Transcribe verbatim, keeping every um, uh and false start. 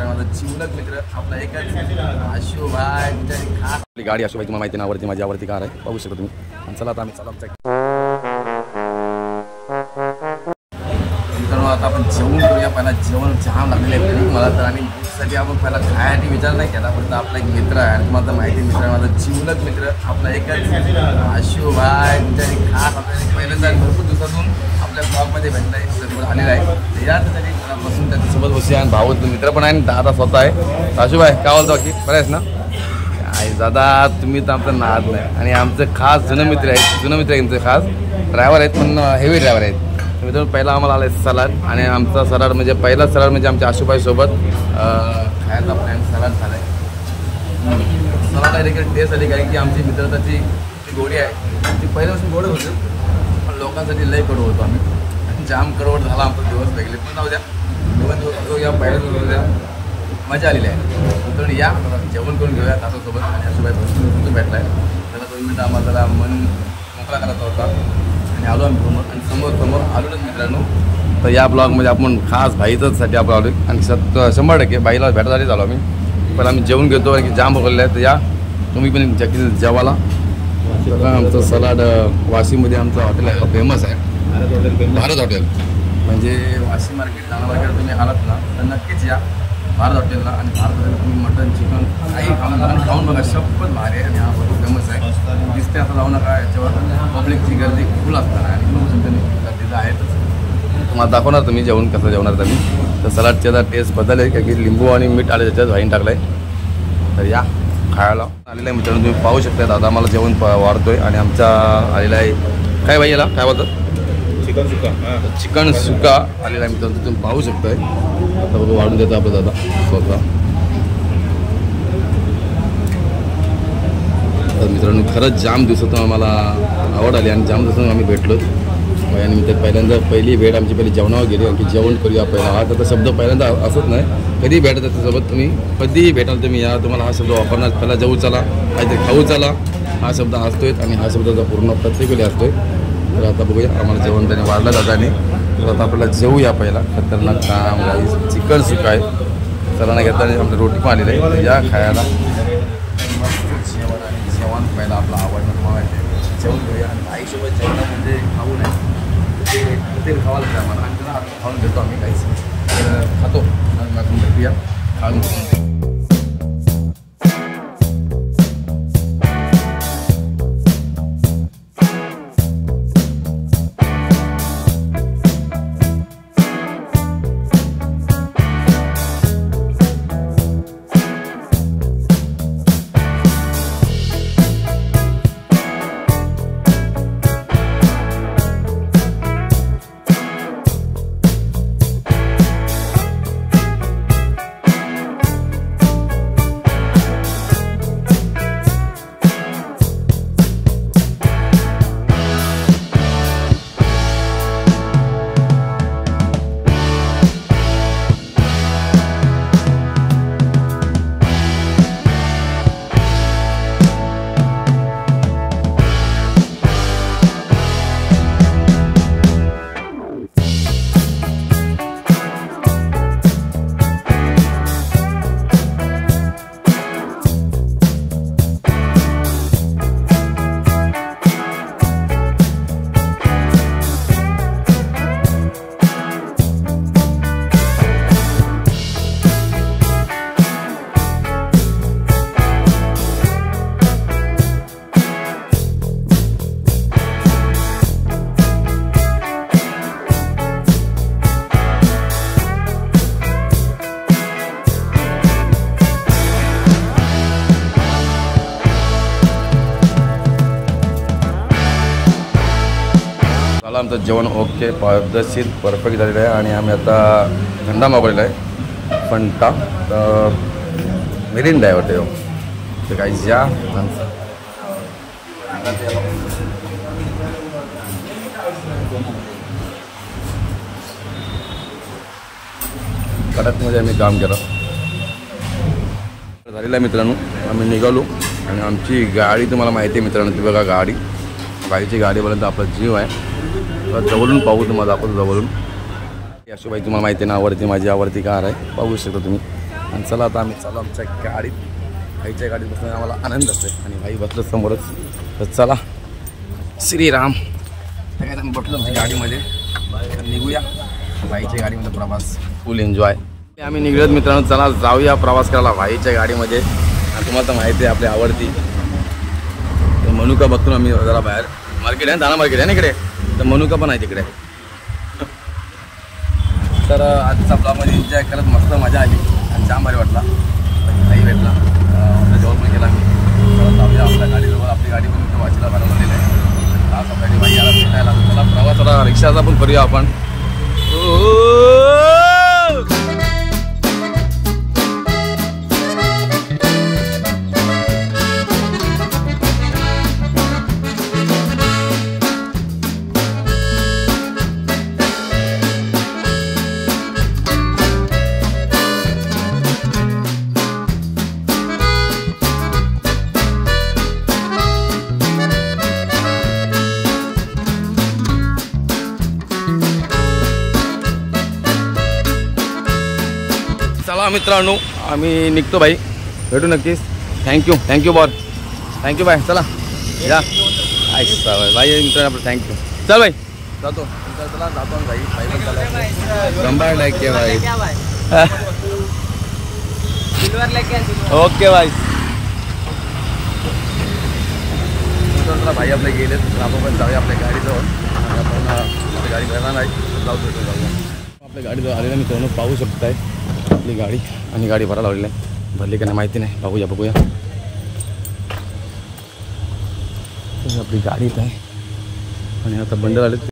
गाडी आशू भाई तुम्हाला माहिती ना आवडती माझी आवडती कार आहे बघू शकता तुम्ही आणि चला आता आम्ही चला मित्रांनो आता आपण जेवण करूया पहिला जेवण चहा लागले मला तर आणि सगळे आपण पहिला खायसाठी विचार नाही केला पण आपला एक मित्र आहे आणि तुम्हाला माहिती मित्र माझा जीवलग मित्र आपला एकच आशू भाई ज्यांनी खास आपल्याला पहिल्यांदा भरपूर दिवसातून आपल्या ब्लॉग मध्ये भेटलाय सर्व आलेला आहे यासाठी बसून त्याच्यासोबत बसूया आणि भाऊ मित्र पण आहे आणि दादा स्वतः आहे आशू भाई काय बोलतो की बरं आहेस ना आई दादा तुम्ही तर आमचा नाद नाही आणि आमचे खास जुने मित्र आहेत जुने मित्र यांचे खास ड्रायव्हर आहेत पण हेवी ड्रायव्हर आहेत मित्रांनो पहिला आम्हाला आला आहे सलाड आणि आमचा सलाड म्हणजे पहिला सलाड म्हणजे आमच्या आशूबाईसोबत खायचा प्लॅन सलाड झाला आहे सलाड डायरेक्ट टेस्ट आली कारण की आमची मित्रताची जी गोडी आहे ती पहिल्यापासून गोड होती पण लोकांसाठी लय कडू होतो आम्ही जाम कडवट झाला आमचा दिवस वेगळे पण जाऊ द्या दिवस या पहिल्या मजा आलेली आहे मित्रांनो या जेवण करून घेऊया तासासोबत आणि आशूबाई बसून भेटला आहे त्याला दोन मिनटं आम्हाला जरा मन मोकळा करायचा होता आणि आलो आम्ही समोर आणि समोर समोर आलोच मित्रांनो तर या ब्लॉगमध्ये आपण खास भाईच्यासाठी आपण आलो आणि सत शंभर टक्के बाईला भेटायलाच आलो आम्ही पण आम्ही जेवण घेतो आणि जाम बोलले आहे तर या तुम्ही पण नक्की जेवायला आमचं सलाड वाशीमध्ये आमचं हॉटेल आहे फेमस आहे भारत हॉटेल म्हणजे वाशी मार्केट नाना मार्केट तुम्ही आलात ना तर नक्कीच या भारत हॉटेलला आणि भारत हॉटेलला तुम्ही मटन चिकन काही खाऊन खाऊन बघा शपथ भारी आहे आणि हा फोटो फेमस आहे दिसते असं लावू नका याच्यावर पब्लिकची गर्दी फुल असताना आणि लोक सुद्धा गर्दीचं आहेतच तुम्हाला दाखवणार तुम्ही जेवण कसं जेवणार तुम्ही तर सलाडची आता टेस्ट बदल आहे की लिंबू आणि मीठ आले त्याच्यात वाईन टाकलं आहे तर या खायला आलेलं आहे मित्रांनो तुम्ही पाहू शकता दादा मला जेवण वाढतो आहे आणि आमचा आलेला आहे काय भाई याला काय बोलतात चिकन सुका चिकन सुका आलेला आहे मित्रांनो तुम्ही पाहू शकताय आता बघा वाढून देतो आपला दादा स्वतः तर मित्रांनो खरंच जाम दिवसातून आम्हाला आवड आली आणि जाम दिवसातून आम्ही भेटलो आणि मी तर पहिल्यांदा पहिली भेट आमची पहिली जेवणावर गेली आणखी जेवण करूया पहिला हा तर शब्द पहिल्यांदा असत नाही कधीही भेटत त्याच्यासोबत तुम्ही कधीही भेटाल तुम्ही या तुम्हाला हा शब्द वापरणार पहिला जाऊ चला काहीतरी खाऊ चला हा शब्द असतोय आणि हा शब्दाचा पूर्ण प्रत्येक वेळी असतोय तर आता बघूया आम्हाला जेवण त्याने वाढलं दादाने तर आता आपल्याला जेवूया पहिला खतरनाक काम राईस चिकन सुका आहे चला नाही घेताना आमचं रोटी पण आलेली आहे या खायला मस्त जेवण आणि जेवण पहिला आपला आवडणं मागायचं जेवण घेऊया आणि आईसोबत जेवणं म्हणजे खाऊ नये ते खावायला काय मला आणि त्याला खाऊन घेतो आम्ही काहीच तर खातो आणि मागून भेटूया खाऊन आमचं जेवण ओके पद्धतशीर परफेक्ट झालेलं आहे आणि आम्ही आता थंडा मागवलेला आहे फंटा तर मिरिंडा आहे वाटतं तर काही ज्या कडकमध्ये आम्ही काम केलं झालेलं आहे मित्रांनो आम्ही निघालो आणि आमची गाडी तुम्हाला माहिती आहे मित्रांनो ती बघा गाडी गाडीची गाडीपर्यंत आपला जीव आहे जवळून पाहू तुम्हाला दाखवतो जवळून आशूबाई तुम्हाला माहिती ना आवडती माझी आवडती कार आहे पाहू शकता तुम्ही आणि चला आता आम्ही चालू आमच्या गाडीत, आईच्या गाडीत बसण्याचा आम्हाला आनंद असतो आणि भाई बसलो समोरच. तर चला श्रीराम काय आम्ही बसलो नाही गाडीमध्ये, निघूया भाईच्या गाडीमध्ये प्रवास फुल एन्जॉय. आम्ही निघलोत मित्रांनो, चला जाऊया प्रवास करायला भाईच्या गाडीमध्ये. आणि तुम्हाला तर माहिती आहे आपली आवडती तर मनुका बघतो आम्ही जरा बाहेर, मार्केट आहे दाना मार्केट आहे ना इकडे, तर मनुका पण आहे तिकडे. तर आजचा ब्लॉगमध्ये एन्जॉय करत मस्त मजा आली आणि जाम भारी वाटला, काही भेटला जवळ पण गेला मी. जाऊया आपल्या गाडीजवळ, आपली गाडी पण इथे वाशीला बनवलेली आहे. आज आपल्या गाडी यायला भेटायला त्याला प्रवास थोडा रिक्षाचा पण करूया आपण. मित्रांनो आम्ही निघतो भाई, भेटू नक्कीच. Thank you thank you boss, thank you bye. चला या भाई मित्रांनो आपलं थँक्यू. चल भाई जातो, चला जातो भाई भाई लाईक के भाई सिल्वर लाईक के ओके भाई. चला भाई आपले गेले, आपण पण जाऊया आपल्या गाडी जाऊन. आपण गाडी घ्यायला नाही जाऊ शकतो, जाऊया आपल्या गाडी जाऊन. आलेला मित्रांनो पाहू शकताय आपली गाडी आणि गाडी भरायला लावलेली आहे, भरली का नाही माहिती नाही, बघूया बघूया. आपली गाडीत आहे आणि आता बंडल आले